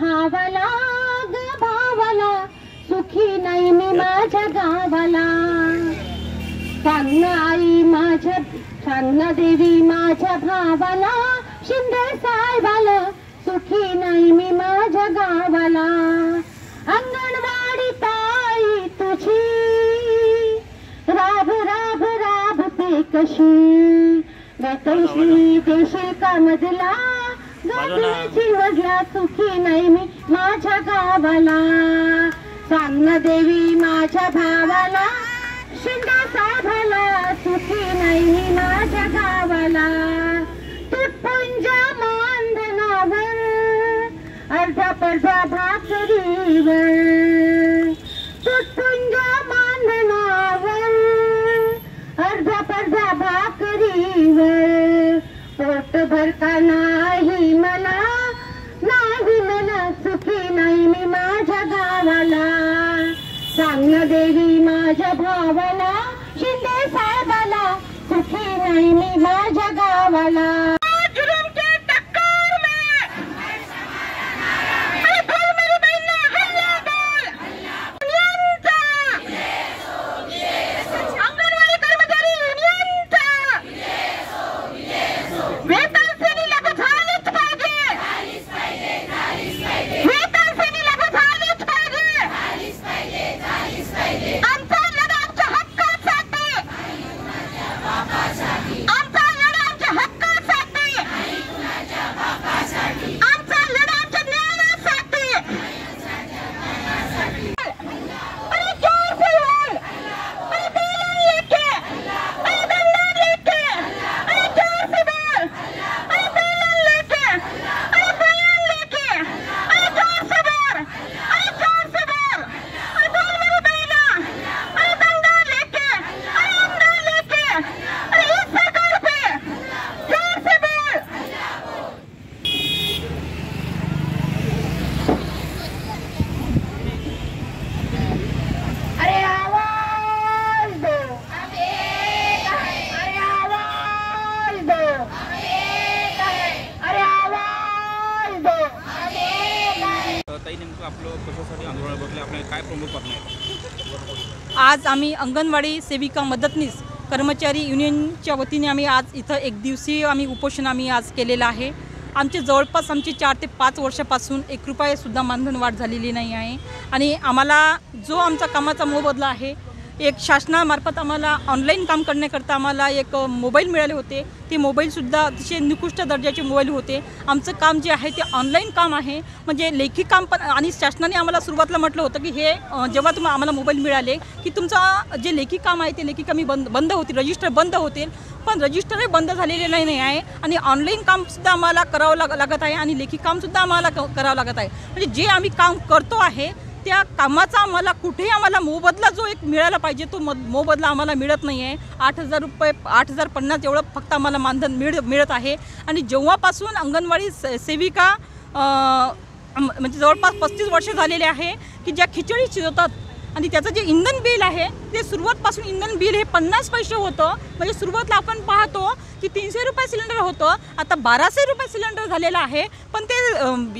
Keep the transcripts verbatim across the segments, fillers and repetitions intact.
भावला ग भावला, सुखी नाही मी माझ्या गावाला. सांग आई माझ्या, सांग देवी माझ्या भावाला, शिंदे साहेबाला, सुखी नाही मी माझ्या गावाला. अंगणवाडी ताई तुझी राब राब राब ते कशी, गतशी देशी का मजला, गाजण्याची मजला, सुखी नाही मी माझ्या गावाला. सांग देवी माझ्या भावाला, शिंदे साहेबाला, सुखी नाही मी माझ्या गावाला. तुटपुंजा मानधनावर, अर्धा पर्धा भाकरीवर, तुटपुंजा मानधनावर, अर्धा पर्धा भाकरीवर, पोट भरता नाही मला, नाही मला, सुखी नाही मी माझ्या गावाला. सांग देवी माझ्या भावाला, शिंदे साहेबाला, सुखी नाही मी माझ्या गावाला. जुलम के टक्कर में मेरे भाई मेरी बहना हल्ला बोल, नियंता अंगणवाड़ी कर्मचारी नियंता वेतन से नहीं लगा झालीच पाहिजे, वेतन से नहीं लगा झालीच पाहिजे. आज आम्ही अंगणवाडी सेविका मदतनीस कर्मचारी युनियनच्या वतीने आम्ही आज इथं एक दिवसीय आम्ही उपोषण आम्ही आज केलेलं आहे. आमचे जवळपास आमची चार ते पाच वर्षापासून एक रुपयासुद्धा मानधनवाढ झालेली नाही आहे आणि आम्हाला जो आमचा कामाचा मोबदला आहे, एक शासनामार्फत आम्हाला ऑनलाईन काम करण्याकरता आम्हाला एक मोबाईल मिळाले होते, ते मोबाईलसुद्धा अतिशय निकृष्ट दर्जाचे मोबाईल होते. आमचं काम जे आहे ते ऑनलाईन काम आहे, म्हणजे लेखी काम पण. आणि शासनाने आम्हाला सुरुवातीला म्हटलं होतं की हे जेव्हा तुम्हाला आम्हाला मोबाईल मिळाले की तुमचं जे लेखी काम आहे ते लेखी कामी बंद बंद होतील, रजिस्टर बंद होतील, पण रजिस्टरही बंद झालेले नाही आहे आणि ऑनलाईन कामसुद्धा आम्हाला करावं लाग लागत आहे आणि लेखी कामसुद्धा आम्हाला क करावं लागत आहे. म्हणजे जे आम्ही काम करतो आहे त्या कामाचा आम्हाला कुठेही आम्हाला मोबदला जो एक मिळायला पाहिजे तो म मोबदला आम्हाला मिळत नाही आहे. आठ हजार रुपये आठ हजार पन्नास एवढं फक्त आम्हाला मानधन मिळ मिळत आहे. आणि जेव्हापासून अंगणवाडी से सेविका म्हणजे जवळपास पस्तीस वर्ष झालेले आहे की ज्या खिचडी शिजवतात आणि त्याचं जे इंधन बिल आहे ते सुरुवातपासून इंधन बिल हे पन्नास पैसे होतं. म्हणजे सुरुवातला आपण पाहतो की तीनशे रुपये सिलेंडर होतं, आता बाराशे रुपये सिलेंडर झालेला आहे. पण ते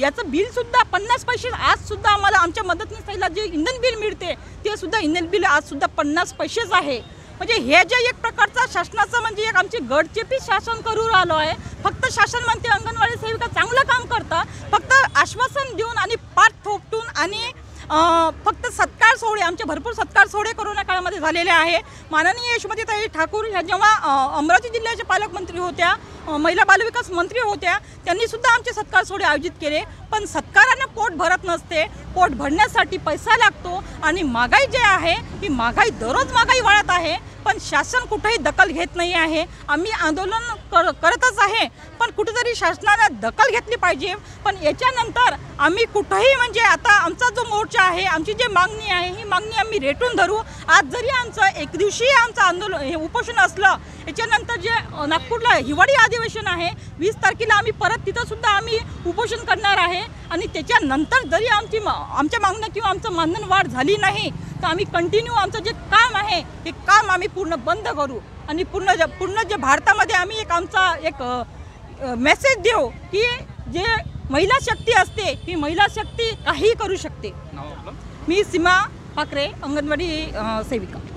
याचं बिलसुद्धा पन्नास पैसे आजसुद्धा आम्हाला आमच्या मदतनीसाईला जे इंधन बिल मिळते ते सुद्धा इंधन बिल आजसुद्धा पन्नास पैसेच आहे. म्हणजे हे जे एक प्रकारचा शासनाचं म्हणजे एक आमची गडचेपी शासन करू राहिलो आहे. फक्त शासन म्हणते अंगणवाडी सेविका चांगलं काम करतात, फक्त आश्वासन देऊन आणि पाठ थोपटून आणि फक्त सत्कार सोहळे, आमचे भरपूर सत्कार सोहळे कोरोना काळामध्ये झालेले आहे. माननीय यशोमतीताई ठाकूर ह्या जेव्हा अमरावती जिल्ह्याच्या पालकमंत्री होत्या, महिला बालविकास मंत्री होत्या, त्यांनीसुद्धा आमचे सत्कार सोहळे आयोजित केले. पण सत्कारानं पोट भरत नसते, पोट भरण्यासाठी पैसा लागतो आणि महागाई जे आहे ही महागाई दररोज महागाई वाढत आहे. पण शासन कुठेही दखल घेत नाही आहे. आम्ही आंदोलन कर करतच आहे पण कुठेतरी शासनानं दखल घेतली पाहिजे. पण याच्यानंतर आम्ही कुठेही म्हणजे आता आमचा जो मोर्चा आहे, आमची जी मागणी आहे ही मागणी आम्ही रेटून धरू. आज जरी आमचं एक दिवशी आमचं आंदोलन हे उपोषण असलं, याच्यानंतर जे नागपूरला हिवाळी अधिवेशन आहे वीस तारखेला आम्ही परत तिथंसुद्धा आम्ही उपोषण करणार आहे. आणि त्याच्यानंतर जरी आमची आमच्या मागण्या किंवा आमचं मानधनवाढ झाली नाही तर आम्ही कंटिन्यू आमचं जे काम आहे हे काम आम्ही पूर्ण बंद करू आणि पूर्ण ज पूर्ण जे भारतामध्ये आम्ही एक आमचा एक मेसेज देऊ की जे महिला शक्ती असते, ही महिला शक्ती काही करू शकते। मी सीमा पाखरे, अंगणवाडी सेविका।